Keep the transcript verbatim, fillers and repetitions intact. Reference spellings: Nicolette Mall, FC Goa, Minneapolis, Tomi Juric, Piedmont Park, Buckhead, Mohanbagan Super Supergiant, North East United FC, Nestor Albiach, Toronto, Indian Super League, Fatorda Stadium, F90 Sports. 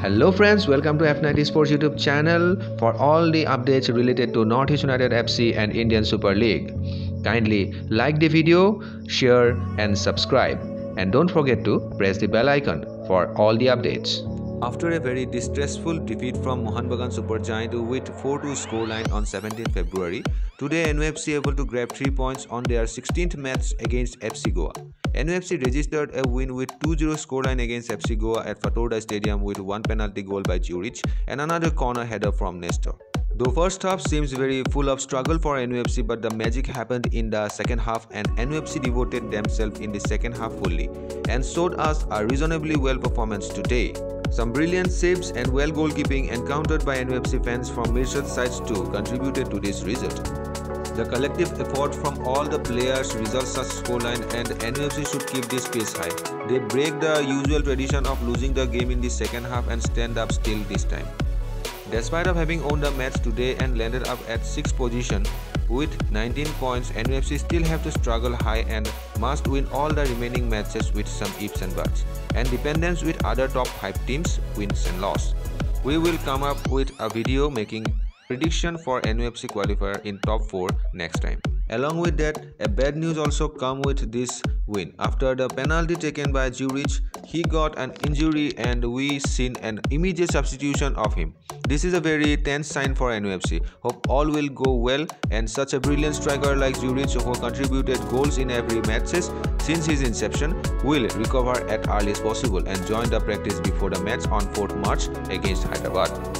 Hello friends, welcome to F ninety Sports YouTube channel for all the updates related to North East United F C and Indian Super League. Kindly like the video, share and subscribe. And don't forget to press the bell icon for all the updates. After a very distressful defeat from Mohanbagan Super Supergiant with four two scoreline on seventeenth February, today N U F C able to grab three points on their sixteenth match against F C Goa. N U F C registered a win with two zero scoreline against F C Goa at Fatorda Stadium with one penalty goal by Juric and another corner header from Nestor. Though first half seems very full of struggle for N U F C, but the magic happened in the second half and N U F C devoted themselves in the second half fully and showed us a reasonably well performance today. Some brilliant saves and well goalkeeping encountered by N U F C fans from Mirshad's sides too contributed to this result. The collective effort from all the players results such scoreline and N U F C should keep this pace high. They break the usual tradition of losing the game in the second half and stand up still this time. Despite of having owned the match today and landed up at sixth position with nineteen points, N U F C still have to struggle high and must win all the remaining matches with some ifs and buts, and dependence with other top five teams' wins and loss. We will come up with a video making prediction for N U F C qualifier in top four next time. Along with that, a bad news also come with this win. After the penalty taken by Juric, he got an injury and we seen an immediate substitution of him. This is a very tense sign for N U F C. Hope all will go well and such a brilliant striker like Juric, who contributed goals in every matches since his inception, will recover at earliest possible and join the practice before the match on fourth March against Hyderabad.